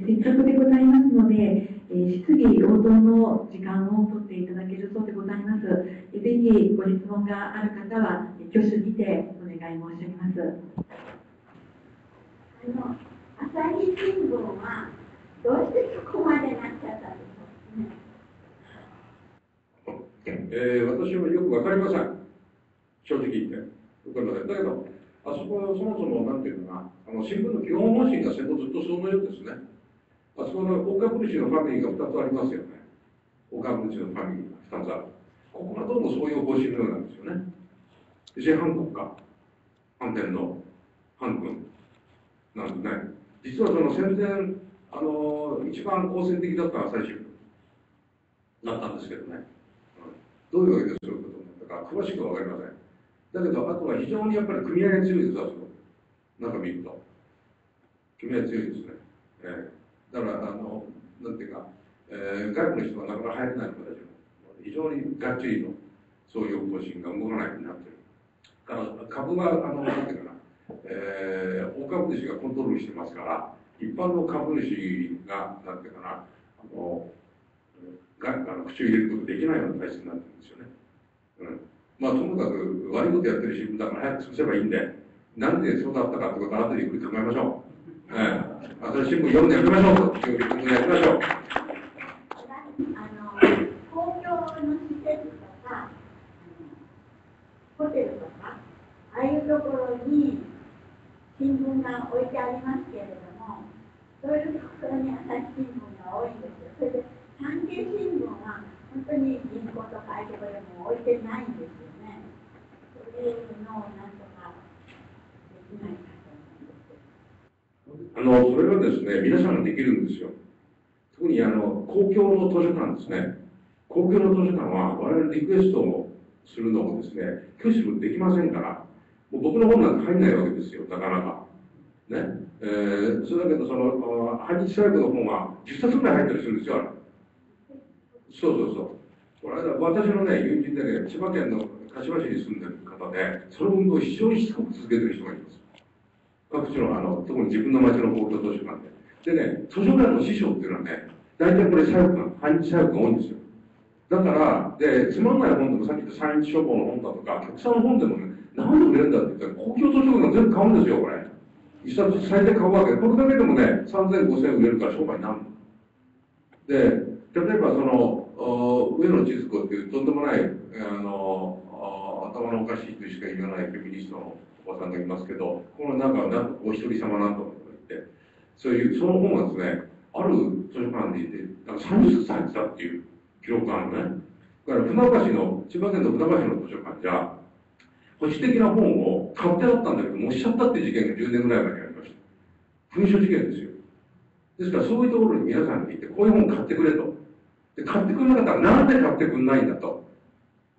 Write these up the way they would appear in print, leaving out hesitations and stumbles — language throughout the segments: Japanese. せっかくでございますので、質疑応答の時間を取っていただけるそうでございます。ぜひご質問がある方は挙手にてお願い申し上げます。朝日新聞はどうしてそこまでなっちゃったんですかね。私もよくわかりません。正直言って。だけど、あそこはそもそもなんていうのかな、新聞の基本方針が戦後ずっとそのようですね。あそこの大株主のファミリーが2つありますよね。大株主のファミリーが2つある。ここがどうもそういう方針のようなんですよね。自反国家、反天皇、反軍なんでね。実はその戦前、一番好戦的だった朝日新聞だったんですけどね。どういうわけでそういうことになったか詳しくは分かりません。だけど、あとは非常にやっぱり組合が強いです、あそこ。なんか見ると。組合強いですね。だから、なんていうか、外部の人はなかなか入れないので、非常にがっちりと、そういう方針が動かないようになっている。だから、株は、なんていうかな、大株主がコントロールしてますから、一般の株主が、なんていうかな、口を入れることできないような体質になってるんですよね。まあ、ともかく悪いことやってる新聞だから早く潰せばいいんで、なんでそうだったかってことは後でゆっくり考えましょう。朝日新聞読んでやりましょう。読んでやりましょう。公共の施設とか、ホテルとか、ああいうところに新聞が置いてありますけれども、そういうところに朝日新聞が多いんですよ。それで産経新聞は本当に銀行とかああいうところにも置いてないんですよ。それはですね、皆さんができるんですよ。特に公共の図書館ですね。公共の図書館は我々リクエストをするのもですね、挙手できませんから、もう僕の本なんか入んないわけですよ、なかなか。ね。それだけど、反日最後の本は10冊ぐらい入ったりするんですよ、あれ。そうそうそう。これ私のね、友人でね、千葉県の柏市に住んでる方で、その運動を非常にしつこく続けてる人がいます。各地の、特に自分の町の公共図書館で。でね、図書館の師匠っていうのはね、大体これ、反日左翼が多いんですよ。だから、で、つまんない本でも、さっき言った三一書房の本だとか、局さんの本でもね、何で売れるんだって言ったら、公共図書館全部買うんですよ、これ。一冊最低買うわけで、これだけでもね、3,000、5,000売れるから商売になるの。で、例えば、上野千鶴子っていうとんでもない、頭のおかしいとしか言わないフェミニストのおばさんがいますけど、この中はお一人様なんとか言って、そういう、その本がですね、ある図書館でいて、30冊入ってたっていう記録があるのね。だから船橋の、千葉県の船橋の図書館じゃ、保守的な本を買ってあったんだけど、持ちちゃったっていう事件が10年ぐらい前にありました。紛失事件ですよ。ですからそういうところに皆さんに行って、こういう本買ってくれと。で、買ってくれなかったらなんで買ってくんないんだと。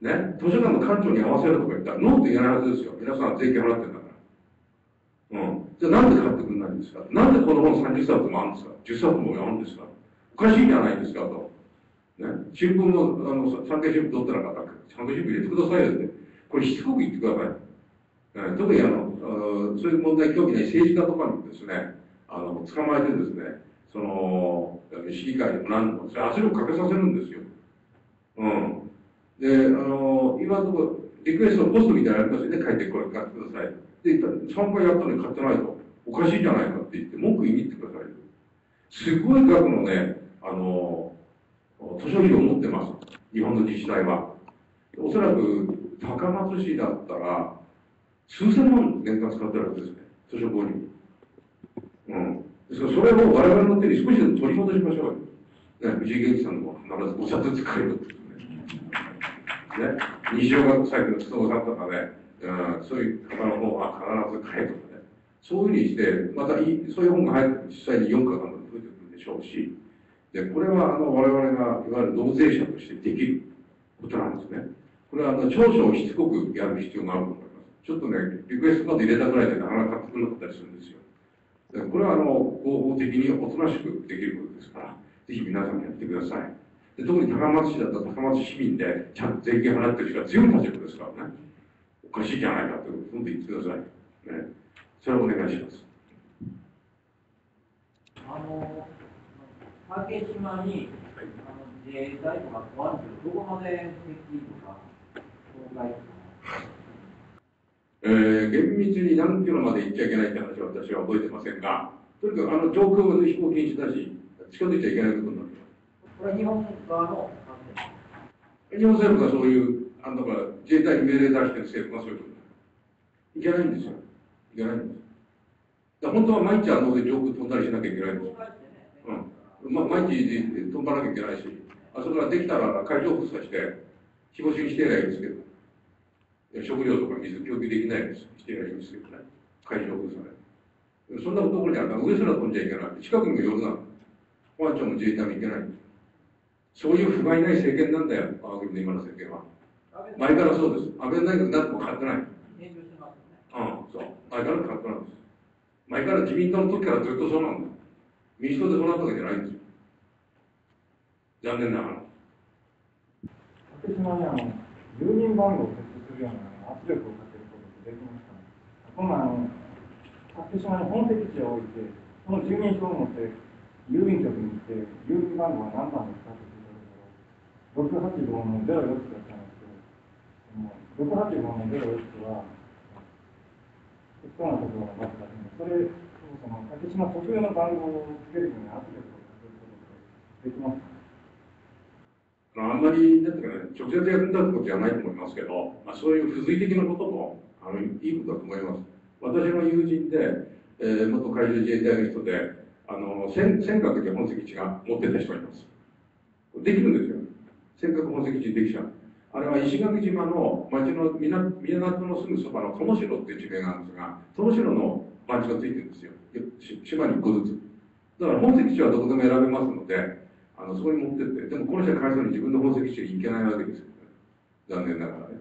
ね、図書館の館長に合わせるとか言ったら、ノーと言えないはずですよ。皆さん税金払ってるんだから。じゃあなんで買ってくんないんですか？なんでこの本30冊もあるんですか？10冊もあるんですか？おかしいじゃないですかと。ね、新聞も、産経新聞取ってなかったら、産経新聞入れてくださいよって。これしつこく言ってください。特にそういう問題興味ない政治家とかにですね、捕まえてですね、市議会でも何でも、それ圧力かけさせるんですよ。で、今のところ、リクエストのポストみたいなのありますよね、書いてこれ買ってください。で、3回やったのに買ってないと、おかしいじゃないかって言って、文句言いに行ってください。すごい額のね、図書費を持ってます、日本の自治体は。おそらく、高松市だったら、数千万年間使ってるわけですね、図書購入。ですから、それを我々の手に少しでも取り戻しましょうよ。ね、藤井元気さんの必ず5冊ずつ買える。ね、西尾が最近の筒子さんとかね、そういう方の本は必ず買えとかね、そういうふうにして、またそういう本が実際に4日間まで増えてくるでしょうし、でこれは我々がいわゆる納税者としてできることなんですね。これは長所をしつこくやる必要があると思います。ちょっとね、リクエストまで入れたぐらいでなかなか買ってくれなかったりするんですよ。でこれは合法的におとなしくできることですから、ぜひ皆さんやってください。特に高松市だったら高松市民でちゃんと税金払ってる人が強い立場ですからね、おかしいじゃないかということで言ってください、ね、それをお願いします。竹島に自衛隊とか保安庁、どこまで設置とか、公開とか。厳密に何キロまで行っちゃいけないって話は私は覚えてませんが、とにかく上空の飛行禁止だし、近づいちゃいけないことになります。これは日本側の日本政府がそういう、だから自衛隊に命令出してる政府がそういうことになる。いけないんですよ。いけないんです。だから本当は毎日上空飛んだりしなきゃいけないんですよ。毎日飛ばなきゃいけないし、それからできたら海上封鎖して、日干しにしてないですけど。食料とか水供給できないです。してないですよね。海上封鎖。そんなところにあるから上すら飛んじゃいけない。近くにも寄るな。保安庁も自衛隊もいけない。そういう不甲斐ない政権なんだよ、我が国の今の政権は。前からそうです。安倍内閣になっても変わってない。そう。前から変わってないんです。前から自民党の時からずっとそうなんだ。民主党でそうなったわけじゃないんですよ。残念ながら。竹島に郵便番号ような圧力をかけることができました。今竹島に本籍地を置いて、その住民票を持って郵便局に行って、郵便番号は何番ですかと聞いたところ、685の06だったんですけど、685の06は適当なところがまずだったんです。それ竹島特有の番号をつけるように圧力をかけることができました。あんまりなんていうかね、直接やるんだってことじゃないと思いますけど、そういう付随的なこともいいことだと思います。私の友人で、元海上自衛隊の人で尖閣で本籍地が持ってた人がいます。できるんですよ。尖閣本籍地できちゃう。あれは石垣島の町の港のすぐそばの友代っていう地名があるんですが、友代の町がついてるんですよ。島に1個ずつ。だから本籍地はどこでも選べますので、そこに持ってって、でもこの人は返すのに自分の宝石地に行けないわけですよね。残念ながらね。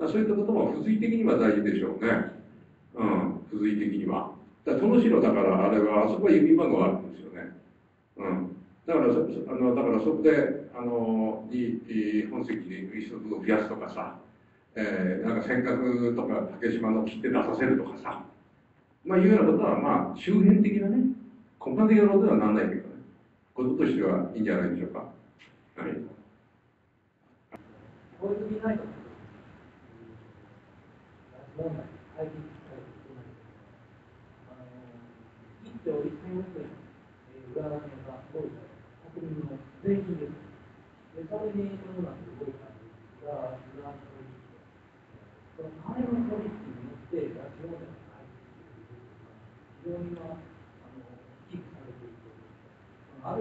そういったことも付随的には大事でしょうね。付随的には。殿城だから、あれは、あそこは郵便番号があるんですよね。だからそこで、本籍に一足を増やすとかさ、なんか尖閣とか竹島の切手出させるとかさ、いうようなことは、周辺的なね、根幹的なことではならないけど、こととしてはいいんじゃないでしょうか。はい。安倍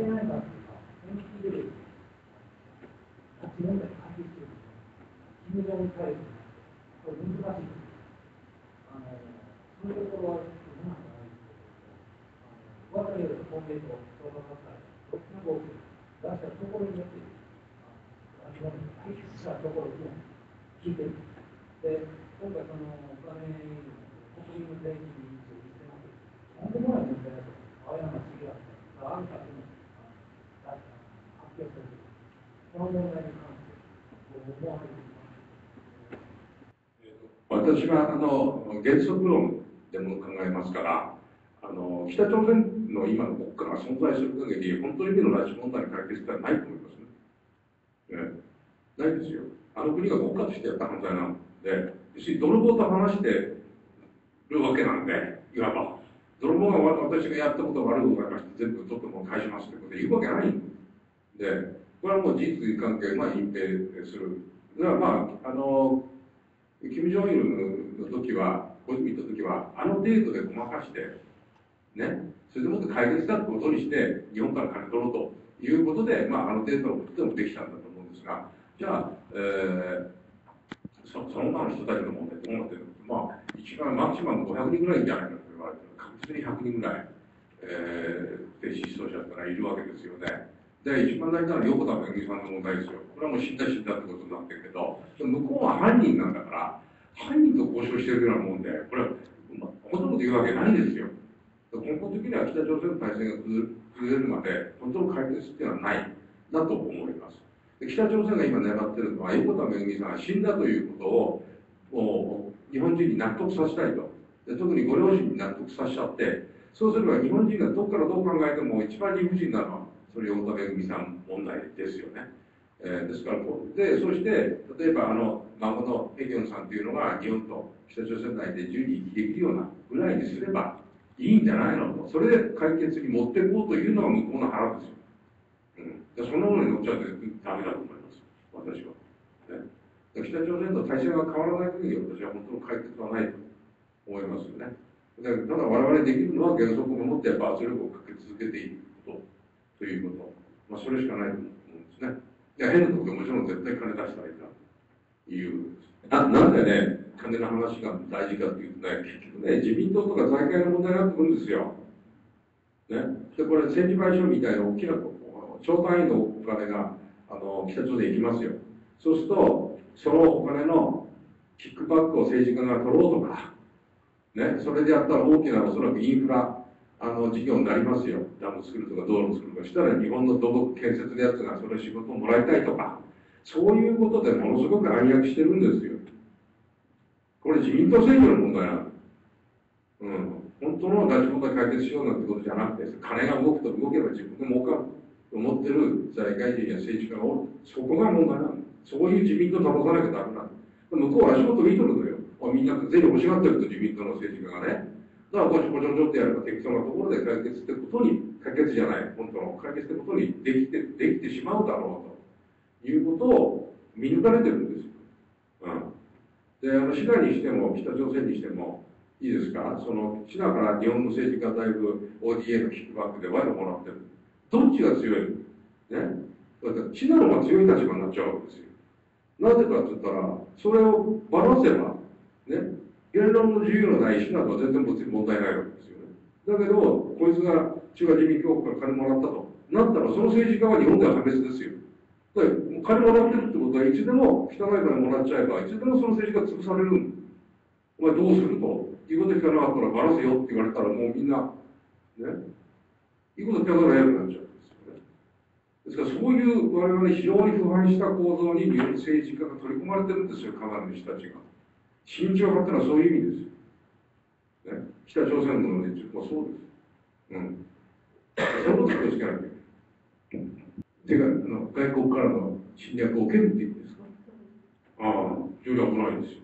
内閣が本気で拉致問題を解決するのか、金正恩体制これ難しいです。そういうことはどうなんじゃないですけど、我が家の公明党、共産党、どっちの方向を出したところによって、拉致問題を解決したところにも聞いている。で、今回、そのお金、国民の税金についてます。とんでもない問題だと、青山茂があるたびに。この問題に関して私は原則論でも考えますから、北朝鮮の今の国家が存在する限り、本当に拉致問題の解決ってはないと思いますね。ないですよ。国が国家としてやった犯罪なので、要するに泥棒と話してるわけなんで、いわば泥棒が私がやったことが悪いことがありまして、全部取っても返しますってことで言うわけないんです。で、これはもう事実関係が隠蔽する。だから金正恩の時は、小泉の時は、程度でごまかして、ね、それでもって解決したことにして、日本から金取ろうということで、程度のことでもできたんだと思うんですが、じゃあ、その他の人たちの問題ってどうなってるのか、一番マキシマム500人ぐらいじゃないかと言われてる、確実に100人ぐらい、失踪者ってのはいるわけですよね。で、一番大事なのは横田めぐみさんの問題ですよ。これはもう死んだってことになってるけど、向こうは犯人なんだから、犯人と交渉してるようなもんで、これは、ほとんど言うわけないですよ。根本的には北朝鮮の体制が崩れるまで、本当の解決っていうのはない、だと思います。で、北朝鮮が今狙ってるのは、横田めぐみさんが死んだということを、日本人に納得させたいと。で、特にご両親に納得させちゃって、そうすれば日本人がどこからどう考えても一番理不尽なのは、鳥岡めぐみさん問題ですよね。ですからこうで、そして例えば孫のヘギョンさんというのが日本と北朝鮮内で自由に生きていくようなぐらいにすればいいんじゃないのと、それで解決に持っていこうというのが向こうの腹ですよ。うん、そのものに乗っちゃうとダメだと思います、私は。ね、北朝鮮の体制が変わらない限り、私は本当の解決はないと思いますよね。ただ我々できるのは原則を守ってやっぱ圧力をかけ続けていくことということ、まあ、それしかないと思うんですね。いや変なところでもちろん絶対金出したらいいなというなんでね、金の話が大事かというとね、結局ね、自民党とか財界の問題になってくるんですよ。ね、でこれ政治賠償みたいな大きな超単位のお金が北朝鮮に行きますよ。そうするとそのお金のキックバックを政治家が取ろうとか、ね、それでやったら大きなおそらくインフラ事業になりますよ。ダム作るとか道路作るとかしたら日本の土木建設のやつがそれ仕事をもらいたいとか、そういうことでものすごく暗躍してるんですよ。これ自民党選挙の問題なんだ。本当の拉致問題解決しようなんてことじゃなくて、金が動くと動けば自分で儲かると思ってる財界人や政治家がおる。そこが問題なんだ。そういう自民党を倒さなきゃダメなんだ。向こうは足元見とるのよ。みんな税を欲しがってると自民党の政治家がね。だからこちょこちょこちょってやれば適当なところで解決ってことに、解決じゃない、本当の解決ってことにできてしまうだろうということを見抜かれてるんですよ。で、シナにしても、北朝鮮にしても、いいですか、そのシナから日本の政治家だいぶ ODA のキックバックで賄賂もらってる。どっちが強いね。だからシナの方が強い立場になっちゃうわけですよ。なぜかって言ったら、それをばらせば、ね、言論の自由のないシナとは全然問題ないわけですよね。だけど、こいつが中華人民共和国から金もらったとなったら、その政治家は日本では破滅ですよ。だから金もらってるってことは、いつでも汚いからもらっちゃえば、いつでもその政治家が潰されるんだ。お前どうすると、言うこと聞かなかったらばらせよって言われたら、もうみんな、ね、言うこと聞かざるを得なくなっちゃうんですよね。ですから、そういう我々非常に腐敗した構造に日本政治家が取り込まれてるんですよ、かなりの人たちが。慎重派ってのはそういう意味ですよ。ね、北朝鮮の連中もそうです。そういうことを気をつけなきゃいけない。てか外国からの侵略を受けるっていうんですか。非常に危ないですよ。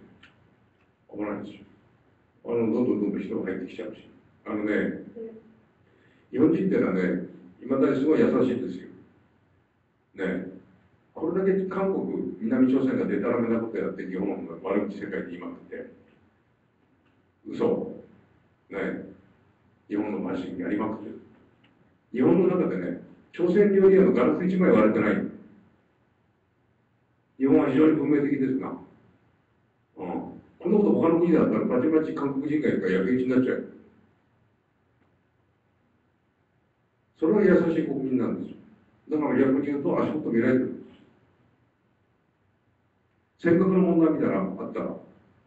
危ないですよ。どんどんどんどん人が入ってきちゃうし。日本人ってのはね、いまだにすごい優しいんですよ。ね。これだけ韓国、南朝鮮がでたらめなことやって日本が悪口世界で言いまくって、嘘、ね、日本のマシンやりまくってる。日本の中でね、朝鮮料理屋のガラス一枚割れてない。日本は非常に文明的ですが、こんなこと他の国だったらバチバチ韓国人がいるから焼け打ちになっちゃう。それは優しい国民なんですよ。だから逆に言うと足元見られてる。せっかくの問題みたいなのがあったら、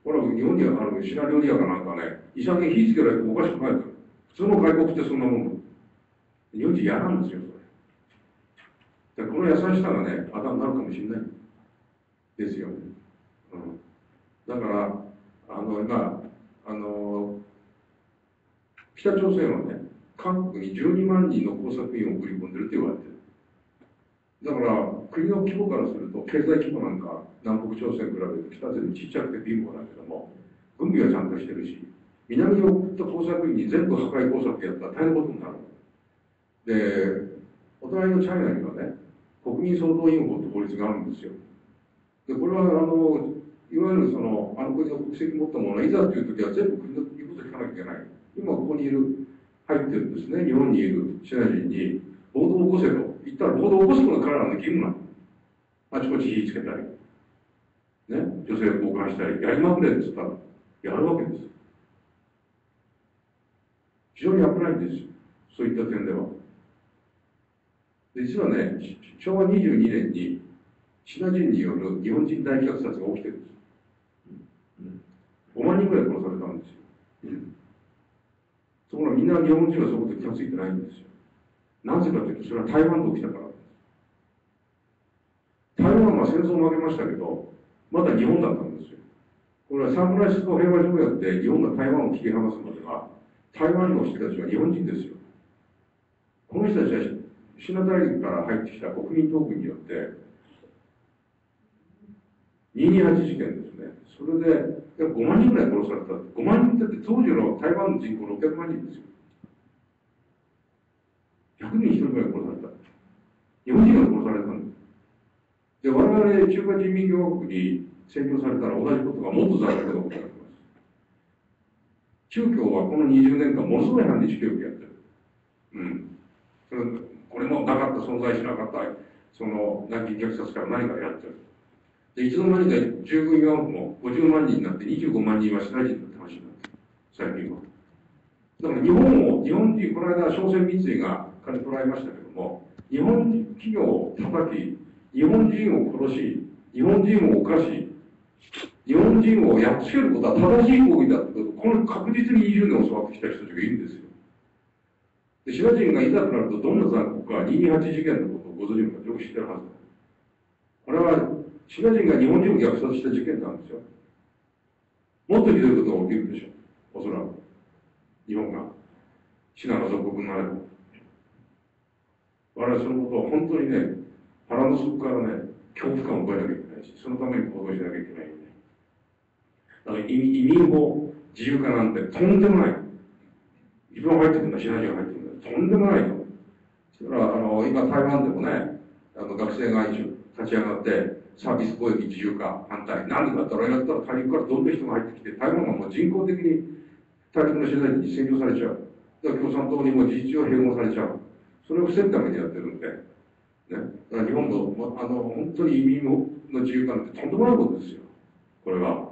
ほら、日本にはシナ料理屋かなんかね、医者に火つけられてもおかしくないと。普通の外国ってそんなもの。日本人嫌なんですよ、それ。でこの優しさがね、あだになるかもしれない。ですよね。だから、今、北朝鮮はね、韓国に12万人の工作員を送り込んでるって言われてる。だから、国の規模からすると、経済規模なんか、南北朝鮮に比べて北朝鮮ちっちゃくて貧乏だけども、軍備はちゃんとしてるし、南に送った工作員に全部破壊工作やったら大変なことになる。で、お隣のチャイナにはね、国民総動員法という法律があるんですよ。で、これは、いわゆる国の国籍を持ったもの、いざという時は全部国の言うことを聞かなきゃいけない。今、ここにいる、入ってるんですね、日本にいるシナ人に、暴動を起こせと。言ったら暴動を起こすのが彼らの義務なの。あちこち火つけたり、ね、女性を交換したり、やりまくれって言ったら、やるわけです。非常に危ないんですよ、そういった点では。で実はね、昭和22年に、シナ人による日本人大虐殺が起きてるんです。5万人ぐらい殺されたんですよ。ところがみんな日本人はそこで気が付いてないんですよ。なぜかというと、それは台湾で起きたから。台湾は戦争を負けましたけど、まだ日本だったんですよ。これはサンフランシスコ平和条約で日本が台湾を切り離すまでは、台湾の人たちは日本人ですよ。この人たちはシナ大陸から入ってきた国民党軍によって228事件ですね。それで5万人ぐらい殺された。5万人だって当時の台湾の人口600万人ですよ。100人1人ぐらい殺された。日本人が殺されたんです。で、我々中華人民共和国に占領されたら同じことがもっと残酷なことになります。宗教はこの20年間ものすごい反日教育やってる。うん。それこれもなかった、存在しなかった、その南京虐殺から何かやってる。で、いつの間にか従軍4も50万人になって25万人はシナ人になって話になってる。最近は。だから日本人、この間商船三井が金取られましたけども、日本人企業を叩き、日本人を殺し、日本人を犯し、日本人をやっつけることは正しい行為だってこと、この確実に20年教わってきた人たちがいるんですよ。で、シナ人がいざとなるとどんな残酷か、228事件のことをご存知の方よく知ってるはずだ。あれは、シナ人が日本人を虐殺した事件なんですよ。もっとひどいことが起きるでしょう、おそらく。日本が、シナが属国になれば。我々そのことは本当にね、腹の底からね、恐怖感を覚えなきゃいけないし、そのために行動しなきゃいけないよね。だから移民法、自由化なんてとんでもない。自分が入ってくるんだ、シナ人が入ってくるんだ、とんでもないよ。そしたら、今台湾でもね、学生が一緒に立ち上がって、サービス貿易自由化反対。なんでだったら、やったら大陸からどんどん人が入ってきて、台湾がもう人工的に大陸のシナ人に占領されちゃう。だから共産党にも事実上併合されちゃう。それを防ぐためにやってるんで。ね。だから日本の、本当に移民の自由化なんてとんでもないことですよ。これは。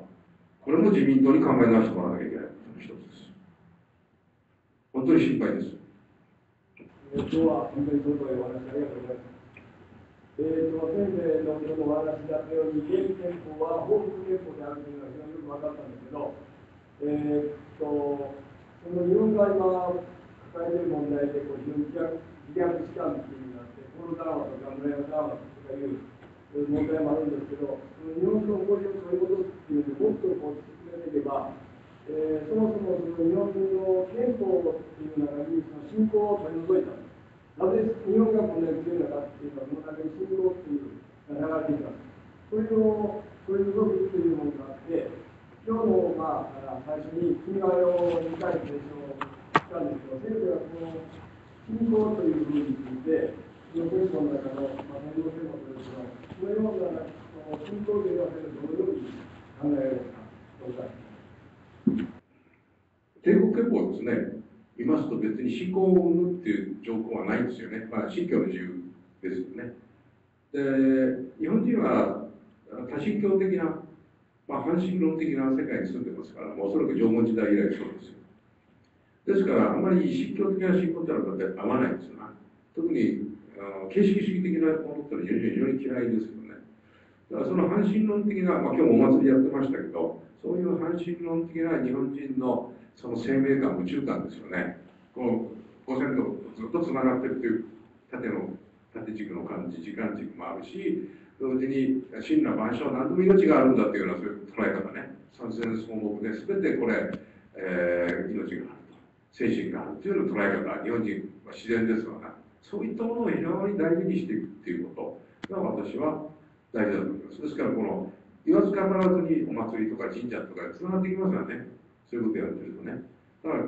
これも自民党に考え直してもらわなきゃいけないことの一つです。本当に心配です。今日は本当に尊いお話ありがとうございます。先生の先ほどお話だったように、原憲法は法律憲法であるというのは非常によく分かったんですけど、その日本が今抱えている問題でこう非常に自虐期間っていうのがあって、ポール・ダーマとか村山ダーマとかいう問題もあるんですけど、その日本の法律を取り戻すっていうのをもっとこう進めていけば、そもそもその日本の憲法っていう中にその信仰を取り除いた。なぜ日本がこんなに強いのかっていうのは、その中に信仰っていうのが流れていた。それを取り除くっていうものがあって、今日の、最初に君が代を2回提唱したんですけど、先生はこの信仰という意味について、この憲法の中の、戦後憲法というのは、そのような信仰というのはどのように考えられるか、どうか。帝国憲法ですね、見ますと別に信仰を生むっていう条項はないんですよね。まあ、信教の自由ですよね。で、日本人は多神教的な、半神論的な世界に住んでますから、おそらく縄文時代以来そうですよ。ですから、あんまり神教的な信仰ってのは合わないんですよね。特に形式主義的なものってのは非常に嫌いですよね。だからその半神論的な、今日もお祭りやってましたけど、そういう半神論的な日本人のその生命感、宇宙感ですよね。こう、5000とずっとつながってるという縦軸の感じ、時間軸もあるし、同時に神羅万象、何でも命があるんだっていうような、そういう捉え方ね。三千草木で全てこれ、命があると。精神があるというような捉え方、日本人は自然ですわな。そういったものを非常に大事にしていくっていうことが私は大事だと思います。ですから、この、言わず語らずにお祭りとか神社とかつながってきますよね。そういうことやってるとね。だから、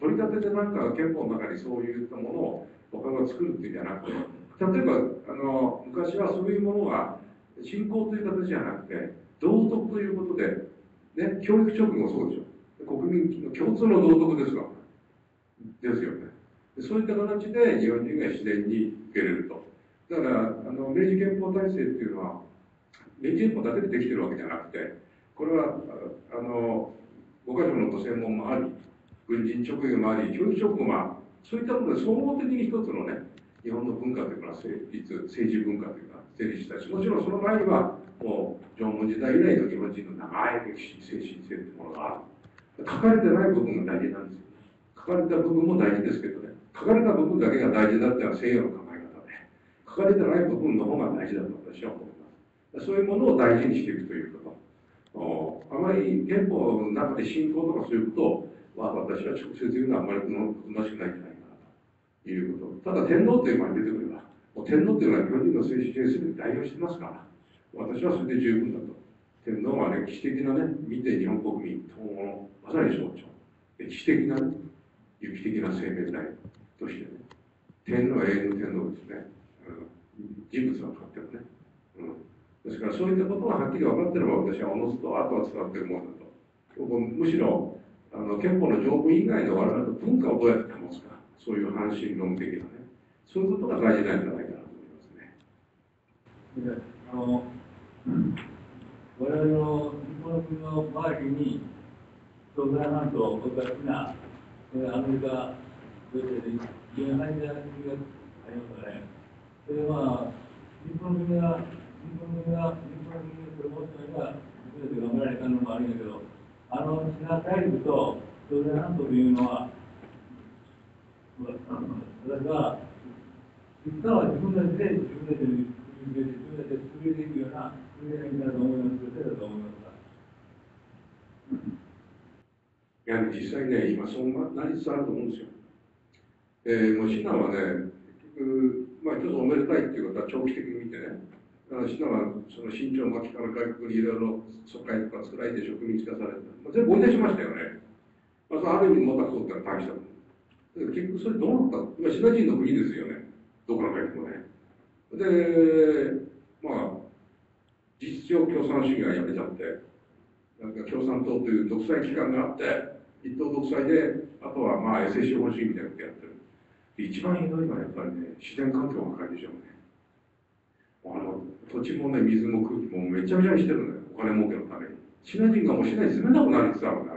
取り立ててなんか憲法の中にそういったものを他が作るっていうんじゃなくて、例えば、昔はそういうものが信仰という形じゃなくて、道徳ということで、ね、教育直後もそうでしょ。国民の共通の道徳ですわ。ですよね。そういった形で日本人が自然に受け入れると。だから、明治憲法体制っていうのは、明治憲法だけでできてるわけじゃなくて、これは、5カ条のご専門もあり、軍人職業もあり、教育職もあり、そういったことで総合的に一つのね、日本の文化というのは政治文化というのは成立したし、もちろんその前には、もう縄文時代以来の日本人の長い歴史、精神性というものがある。書かれてない部分が大事なんですよ。書かれた部分も大事ですけどね、書かれた部分だけが大事だっていうのは西洋の考え方で、書かれてない部分の方が大事だと私は思います。そういうものを大事にしていくということ。あまり憲法の中で信仰とかそういうことは私は直接言うのはあまり好ましくないんじゃないかないうこと。ただ天皇という前に出てくれば、もう天皇というのは日本人の政治形成に代表してますから、私はそれで十分だと。天皇は歴史的なね、見て日本国民統合のまさに象徴、歴史的な、有機的な生命体として、ね、天皇は永遠の天皇ですね、人物は変わってもね、ですからそういったことがはっきり分かっていれば、私はおのずと後は使っているものだと。むしろ憲法の条文以外の我々の文化をどうやって保つか、そういう反身論的なね、そういうことが大事なんじゃないかなと思いますね。我々の日本の国の周りに朝鮮半島を大きなアメリカ、それでインドがありますからね。それは日本の国がこれ持っていれば全て頑張られたのもあるんだけど、シナ大陸と朝鮮半島というのは、私は一旦は自分たちで作れていくような国がいいなと思いますけど、どう思いますか？いや、実際ね、今そんなに伝わると思うんですよ。もうシナはね、結局、まあ一つおめでたいっていうことは長期的に見てね、シナはその清朝末期から外国にいろいろ疎開とか作られて植民地化されて、まあ、全部追い出しましたよね。まあ、ある意味持ったことってのは大したこと。結局それどうなった？今シナ人の国ですよね、どこの国もね。で、まあ実情共産主義がやめちゃって、なんか共産党という独裁機関があって、一党独裁で、あとはまあ衛生資本主義みたいなことやってる。一番ひどいのはやっぱりね、自然環境が破壊でしょうね。土地もね、水も空気もめちゃめちゃにしてるんだよ、お金儲けのために。シナ人がもうシナに住めなくなるって言ったのね、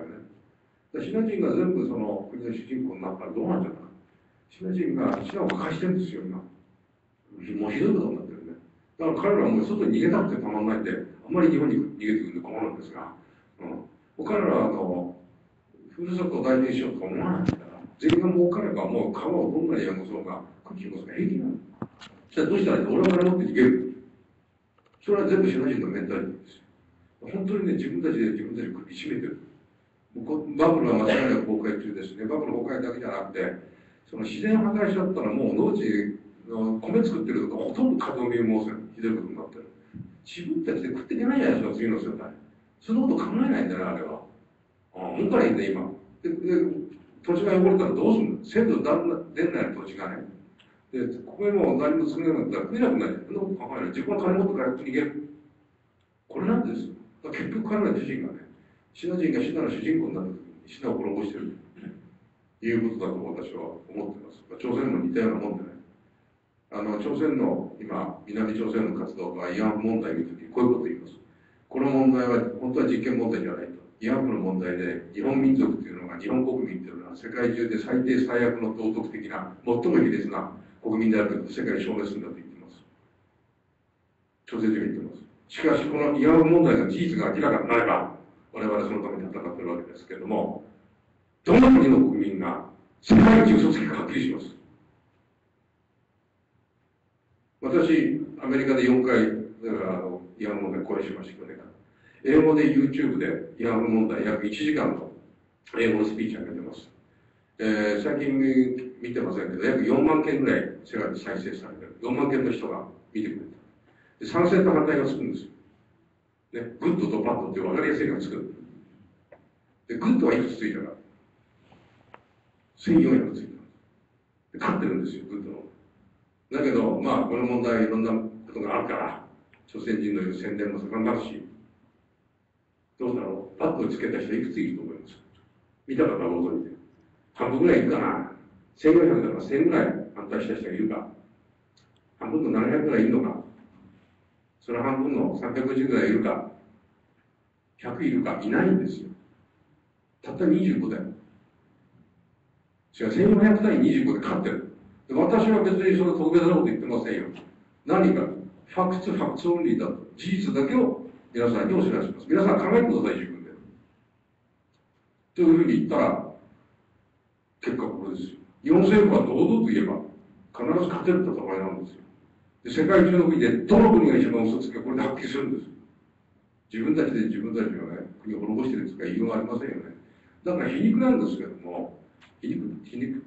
あれね。シナ人が全部その国の主人公になったらどうなっちゃうか。シナ人がシナを破壊してるんですよ、今。もうひどいことになってるね。だから彼らはもう外に逃げたくてたまんないんで、あんまり日本に逃げてくるんで困るんですが、彼らはふるさとを大事にしようとか思わないんだから、税金が儲かればもう川をどんなに汚そうが、空気汚そうが平気なの。じゃあどうしたらいいの？俺は金持って逃げる。それは全部シナ人のメンタリティですよ。本当にね、自分たちで首絞めてる。バブルは間違いなく崩壊中ですね。バブル崩壊だけじゃなくて、その自然破壊しちゃったらもう農地の米作ってるとかほとんど過剰にもうひどいことになってる。自分たちで食っていけないじゃないですか、次の世代。そのこと考えないんだよね、あれは。儲からへんね、今。土地が汚れたらどうするの？先祖出ない土地がね。で、ここへもう何も作れなくなったら食えなくなる。そんなこと考えない。自分は金持ってから逃げる。これなんですよ。だから結局彼ら自身がね、シナ人がシナの主人公になるときにシナを滅ぼしているということだと私は思っています。朝鮮も似たようなもんでね。朝鮮の今、南朝鮮の活動家、慰安婦問題を見るときにこういうことを言います。この問題は本当は人権問題じゃないと。慰安婦の問題で、日本民族というのが、日本国民というのは世界中で最低最悪の道徳的な、最も卑劣な国民であるということを世界に証明するんだと言っています。朝鮮人が言っています。しかし、この慰安婦問題の事実が明らかになれば、我々はそのために戦っているわけですけれども、どんな国の国民が世界一嘘つきかはっきりします。私、アメリカで4回、慰安婦問題講演しましたけどね、英語で YouTube で慰安婦問題約1時間の英語のスピーチを上げてます。最近見てませんけど、約4万件ぐらい世界で再生されてる。4万件の人が見てくれた。賛成と反対がつくんですよ。ね、グッドとバッドって分かりやすいのがつく。で、グッドはいくつついたか ?1400 ついた。で、勝ってるんですよ、グッドの。だけど、まあ、この問題はいろんなことがあるから、朝鮮人の言う宣伝も盛んなるし、どうだろう、バッドをつけた人いくついると思います？見た方はご存知で。半分ぐらいいるかな。1400だから1000ぐらい反対した人がいるか。半分の700ぐらいいるのか。その半分の350ぐらいいるか、100いるか、いないんですよ。たった25だよ。しかし1400対25で勝ってる。で、私は別にその特別なこと言ってませんよ。何か、ファクツ、ファクツオンリーだと、事実だけを皆さんにお知らせします。皆さん考えてください、自分で。というふうに言ったら、結果これですよ。日本政府は堂々と言えば、必ず勝てる戦いなんですよ。世界中の国でどの国が一番嘘つきか、これではっきりするんです。自分たちで自分たちのね、国を滅ぼしてるんですから言いようがありませんよね。だから皮肉なんですけども、皮肉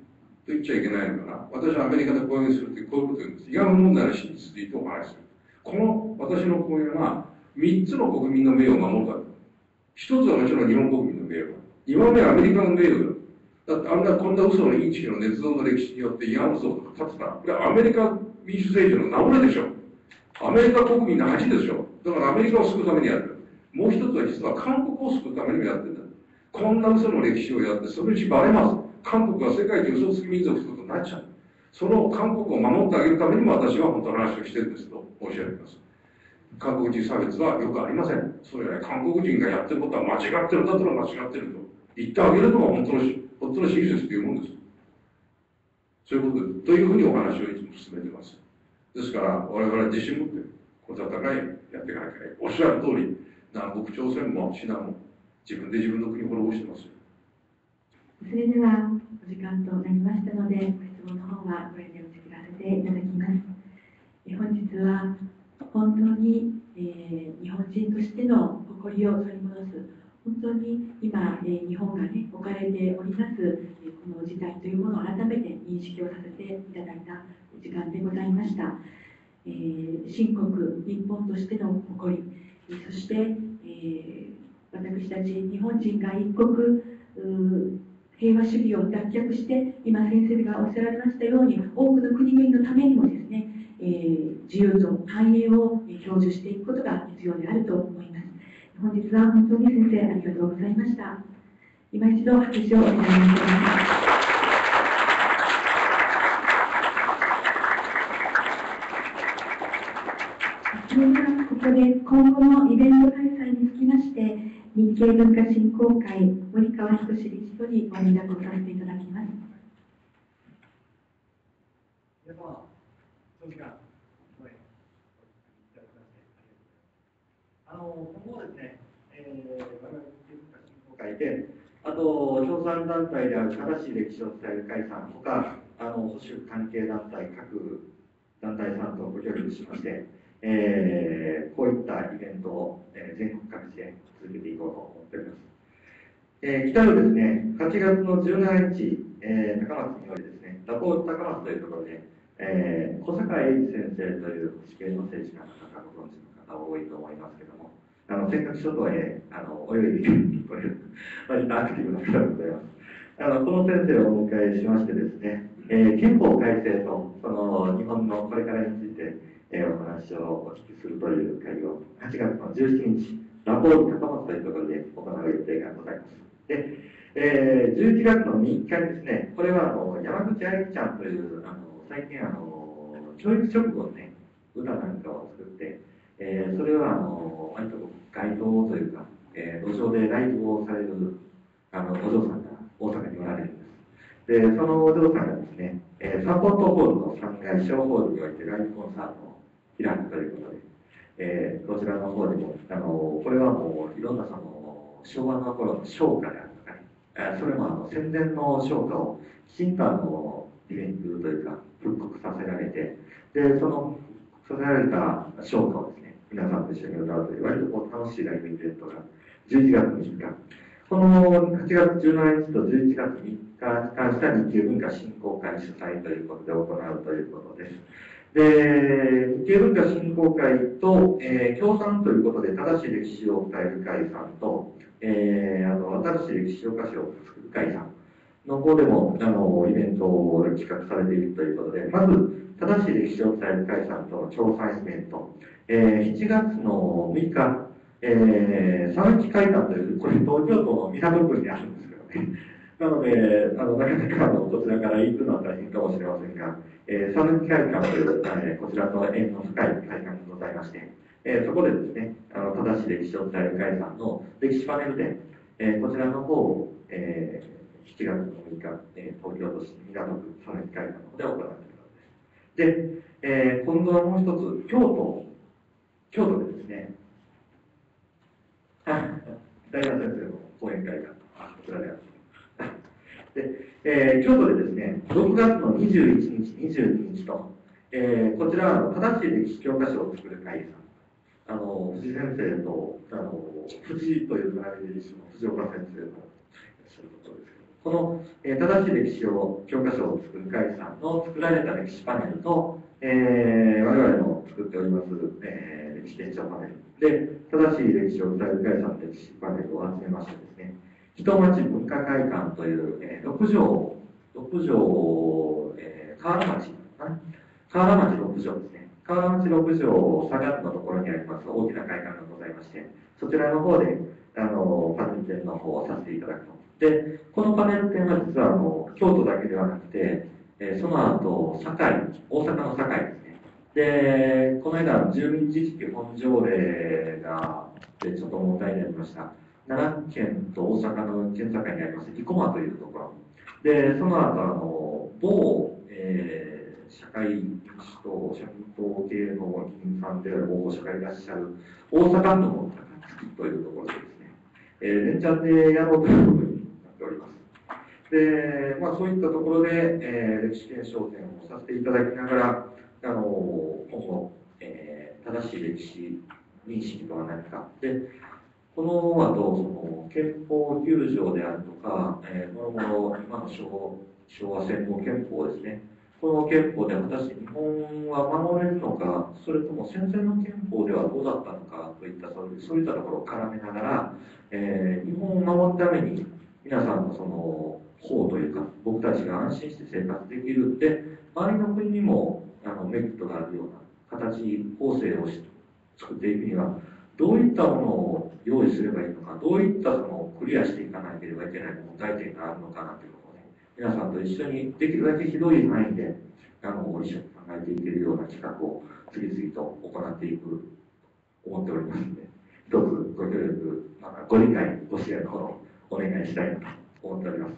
と言っちゃいけないのかな。私はアメリカで講演するときこういうこと言うんです。慰安婦問題の真実についてお話しする。この私の講演は3つの国民の名誉を守るだろう。一つはもちろん日本国民の名誉だ。2番目はアメリカの名誉だ。だってあんなこんな嘘のインチキの捏造の歴史によって慰安婦争争が立つな。これはアメリカ民主政治の名折れでしょ。アメリカ国民の恥でしょ。だからアメリカを救うためにやってる。もう一つは実は韓国を救うためにもやってるんだ。こんな嘘の歴史をやって、そのうちバレます。韓国は世界で嘘つき民族ということになっちゃう。その韓国を守ってあげるためにも私は本当の話をしてるんですと申し上げます。韓国人差別はよくありません。それは、ね、韓国人がやってることは間違ってるんだとは間違ってると言ってあげるのが本当の真実というもんです。そういうことです。というふうにお話をいつも進めてます。ですから我々は自信持ってこの戦いやっていかなきゃいけない。おっしゃる通り南北朝鮮もシナも自分で自分の国を滅ぼしてますよ。それではお時間となりましたので、ご質問の方はこれで打ち切らせていただきます。本日は本当に、日本人としての誇りを取り戻す、本当に今、日本が、ね、置かれております、この事態というものを改めて認識をさせていただいた時間でございました。新国日本としての誇り、そして、私たち日本人が一国平和主義を脱却して今先生がおっしゃられましたように多くの国々のためにもですね、自由と繁栄を享受していくことが必要であると思います。本日は本当に先生ありがとうございました。今一度拍手をお願いいたします。ここで今後のイベント開催につきまして日経文化振興会森川仁理事よりご連絡をさせていただきます。皆様、長時間ご覧いただきましてありがとうございます。今後ですね、我々日経文化振興会であと協賛団体である正しい歴史を伝える会さんほか保守関係団体各団体さんとご協力しましてこういったイベントを全国各地で続けていこうと思っております。来るですね、8月の17日、高松においてですね、ラポート高松というところで、小坂英二先生という地形の政治家の方、ご存知の方多いと思いますけども、尖閣諸島へ泳いでこれる、割とアクティブな方でございます。この先生をお迎えしましてですね、憲法改正とその日本のこれからについて、お話をお聞きするという会を8月の17日ラポート高松というところで行う予定がございます。で、11月の3日にですね、これは山口愛理ちゃんという最近教育直後のね歌なんかを作って、それは割と街頭というか、路上でライブをされるお嬢さんが大阪におられるんです。でそのお嬢さんがですね、サポートホールの3階小ホールにおいてライブコンサートを開くということで、こちらの方でもこれはもういろんなその昭和の頃の唱歌であるとかね、それも戦前の唱歌をきちんとリメイクというか復刻させられて、でその復刻させられた唱歌をですね皆さんと一緒に歌うという割と楽しいライブイベントが11月3日この8月17日と11月3日に関した日経文化振興会主催ということで行うということです。で、日経文化振興会と、協賛ということで正しい歴史を伝える会さんと、新しい歴史評価書を作る会さんの方でもイベントを企画されているということで、まず正しい歴史を伝える会さんとの協賛イベント、7月の6日、讃岐会館というこれ東京都の港区にあるんですけどね。なので、なかなかこちらから行くのは大変かもしれませんが、讃岐会館という、こちらと縁の深い会館がございまして、そこでですね、正しい歴史を伝える会さんの歴史パネルで、こちらの方を、7月の6日、東京都市港区讃岐会館の方で行われているのです。で、今度はもう一つ、京都でですね、大学先生の講演会がこちらであります。で京都でですね、6月の21日、22日と、こちらは正しい歴史教科書を作る会さん、藤先生と藤という並びで一緒の藤岡先生のいらっしゃるところですけど、この正しい歴史を教科書を作る会さんの作られた歴史パネルと、我々も作っております、歴史伝承パネルで正しい歴史を伝える会さんの歴史パネルを集めましてですね、人町文化会館という、6条、河原町かな、河原町6条ですね、河原町6条下がのところにあります大きな会館がございまして、そちらの方でパネル展の方をさせていただくと。でこのパネル展は実は京都だけではなくて、その後堺、大阪の堺ですね。でこの間住民自治区本条例がちょっと問題になりました奈良県と大阪の県境にあります生駒というところで、その後某、社会民主党社民党系の議員さんである候補者がいらっしゃる大阪府の高槻というところでですね、連チャンでやろうというふうになっております。で、まあ、そういったところで、歴史検証展をさせていただきながら、今後、正しい歴史認識とは何かで、この後その憲法9条であるとか、もろもろ今の昭和戦後憲法ですね、この憲法で果たして日本は守れるのか、それとも戦前の憲法ではどうだったのかといった、そういったところを絡めながら、日本を守るために皆さんのその法というか、僕たちが安心して生活できるんで、周りの国にもメリットがあるような形、法制を作っていくには、どういったものを用意すればいいのか、どういったそのクリアしていかなければいけない問題点があるのかなということで、皆さんと一緒にできるだけ広い範囲で一緒に考えていけるような企画を次々と行っていくと思っておりますので、一つご協力、ご理解、ご支援の方お願いしたいなと思っております。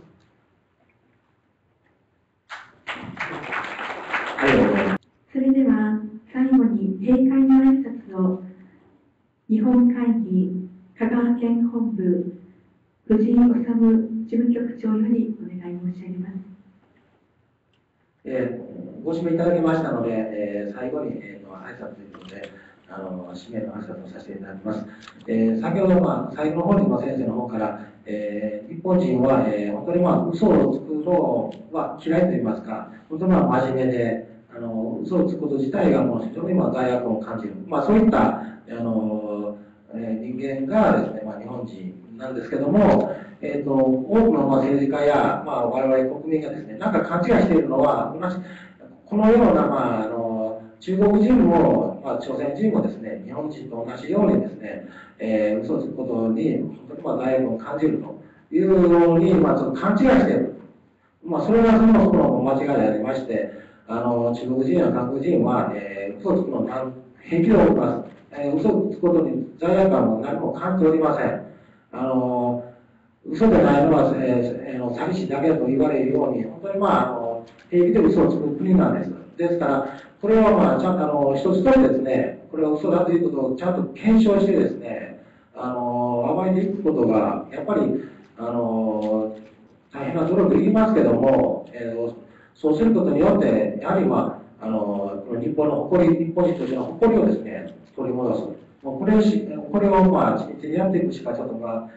それでは最後に閉会の挨拶を日本会議香川県本部藤井治事務局長よりお願い申し上げます。ご指名いただきましたので、最後に、挨拶ということで指名の挨拶をさせていただきます。先ほど、最後の方に先生の方から、日本人は、本当に嘘をつくのは嫌いといいますか、本当に真面目で嘘をつくこと自体が非常に罪悪を感じる、そういった人間がですね、日本人なんですけども、多くの政治家や、我々国民がですね、なんか勘違いしているのは、このような、中国人も、朝鮮人もですね、日本人と同じようにですね、嘘をつくことに本当に罪悪を感じるというように、ちょっと勘違いしている、それがそもそも間違いでありまして、中国人や韓国人は、嘘をつくのは平気でおります。嘘をつくことに罪悪感も何も感じておりません。嘘でないのは、詐欺師だけと言われるように、本当に平気で嘘をつく国なんです。ですから、これはちゃんと一つとしてですね、これは嘘だということをちゃんと検証してですね、暴いていくことが、やっぱり、大変な努力いりますけども、そうすることによって、やはり日本の誇り、日本人としての誇りをですね、取り戻す。これを地道にやっていくしかちょっと方法は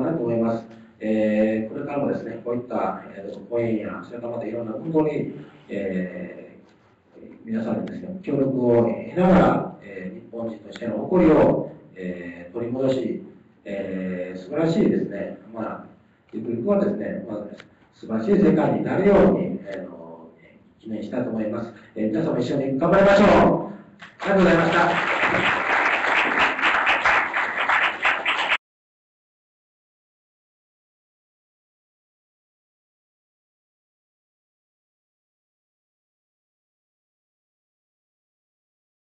ないと思います。これからもですね、こういった講演や、それからまたいろんな運動に、皆さんにですね、協力を得ながら、日本人としての誇りを、取り戻し、素晴らしいですね、ゆくゆくはですね、素晴らしい世界になるように、記念したいと思います。皆さんも一緒に頑張りましょう。ありがとうございました。